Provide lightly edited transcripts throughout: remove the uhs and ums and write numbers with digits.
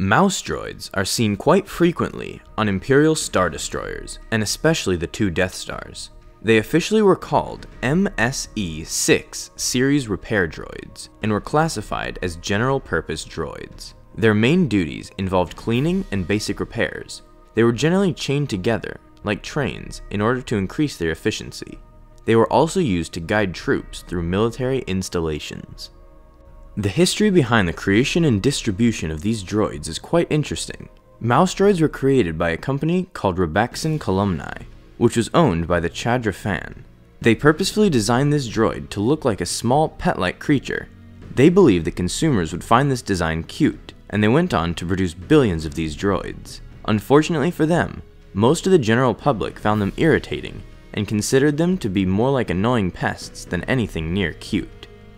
Mouse droids are seen quite frequently on Imperial Star Destroyers, and especially the two Death Stars. They officially were called MSE-6 series repair droids, and were classified as general-purpose droids. Their main duties involved cleaning and basic repairs. They were generally chained together, like trains, in order to increase their efficiency. They were also used to guide troops through military installations. The history behind the creation and distribution of these droids is quite interesting. Mouse droids were created by a company called Rebaxin Columni, which was owned by the Chadra Fan. They purposefully designed this droid to look like a small pet-like creature. They believed that consumers would find this design cute, and they went on to produce billions of these droids. Unfortunately for them, most of the general public found them irritating and considered them to be more like annoying pests than anything near cute.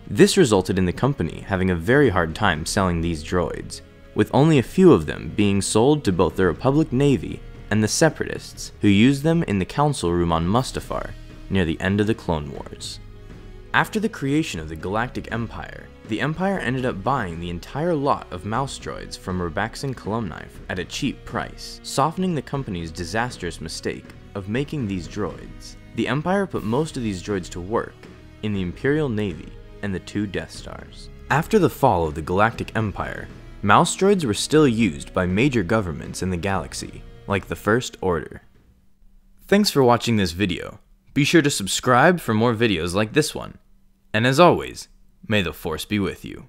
This resulted in the company having a very hard time selling these droids, with only a few of them being sold to both the Republic Navy and the Separatists, who used them in the council room on Mustafar near the end of the Clone Wars. After the creation of the Galactic Empire, the Empire ended up buying the entire lot of mouse droids from Rebaxin Columni at a cheap price, softening the company's disastrous mistake of making these droids. The Empire put most of these droids to work in the Imperial Navy and the two Death Stars. After the fall of the Galactic Empire, mouse droids were still used by major governments in the galaxy, like the First Order. Thanks for watching this video. Be sure to subscribe for more videos like this one. And as always, may the Force be with you.